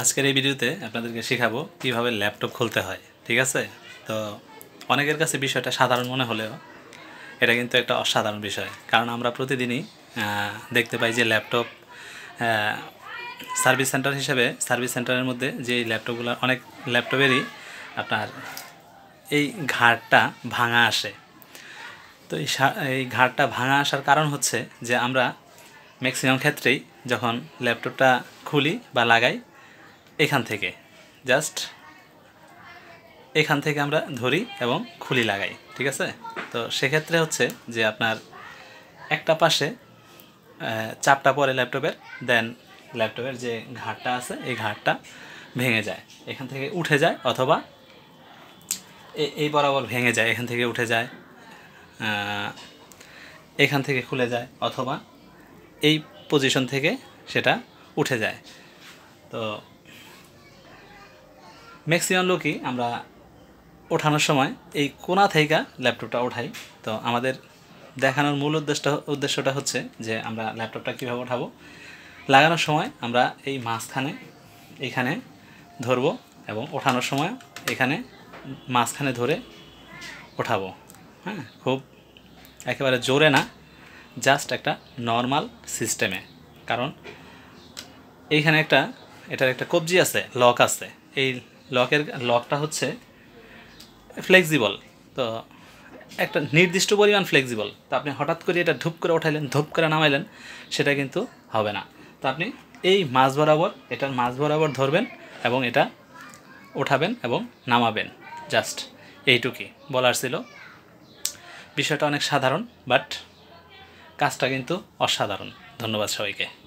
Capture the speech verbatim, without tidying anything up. আজকের এই ভিডিওতে আপনাদেরকে শেখাবো কিভাবে ল্যাপটপ খুলতে হয়, ঠিক আছে? তো অনেকের কাছে বিষয়টা সাধারণ মনে হলেও এটা কিন্তু একটা অসাধারণ বিষয়, কারণ আমরা প্রতিদিনই দেখতে পাই যে ল্যাপটপ সার্ভিস সেন্টার হিসেবে সার্ভিস সেন্টারের মধ্যে যে ল্যাপটপগুলো, অনেক ল্যাপটপেরই আপনার এই ঘাটটা ভাঙা আসে। তো এই এই ঘাটটা ভাঙা আসার কারণ হচ্ছে যে আমরা ম্যাক্সিমাম ক্ষেত্রেই যখন ল্যাপটপটা খুলি বা লাগাই, এখান থেকে জাস্ট এখান থেকে আমরা ধরি এবং খুলি লাগাই, ঠিক আছে? তো সেক্ষেত্রে হচ্ছে যে আপনার একটা পাশে চাপটা পরে ল্যাপটপের, দেন ল্যাপটপের যে ঘাটটা আছে এই ঘাটটা ভেঙে যায়, এখান থেকে উঠে যায়, অথবা এই বরাবর ভেঙে যায়, এখান থেকে উঠে যায়, এখান থেকে খুলে যায়, অথবা এই পজিশন থেকে সেটা উঠে যায়। তো ম্যাক্সিমাম লোকই আমরা ওঠানোর সময় এই কোনা থেকে ল্যাপটপটা ওঠাই। তো আমাদের দেখানোর মূল উদ্দেশ্যটা উদ্দেশ্যটা হচ্ছে যে আমরা ল্যাপটপটা কীভাবে ওঠাবো। লাগানোর সময় আমরা এই মাঝখানে এখানে ধরব এবং ওঠানোর সময় এখানে মাঝখানে ধরে ওঠাবো। হ্যাঁ, খুব একেবারে জোরে না, জাস্ট একটা নর্মাল সিস্টেমে, কারণ এইখানে একটা এটার একটা কবজি আছে, লক আছে, এই লকের লকটা হচ্ছে ফ্লেক্সিবল। তো একটা নির্দিষ্ট পরিমাণ ফ্লেক্সিবল, তো আপনি হঠাৎ করে এটা ধুপ করে ওঠাইলেন, ধুপ করে নামাইলেন, সেটা কিন্তু হবে না। তো আপনি এই মাছ বরাবর, এটার মাছ বরাবর ধরবেন এবং এটা ওঠাবেন এবং নামাবেন, জাস্ট এইটুকুই বলার ছিল। বিষয়টা অনেক সাধারণ, বাট কাজটা কিন্তু অসাধারণ। ধন্যবাদ সবাইকে।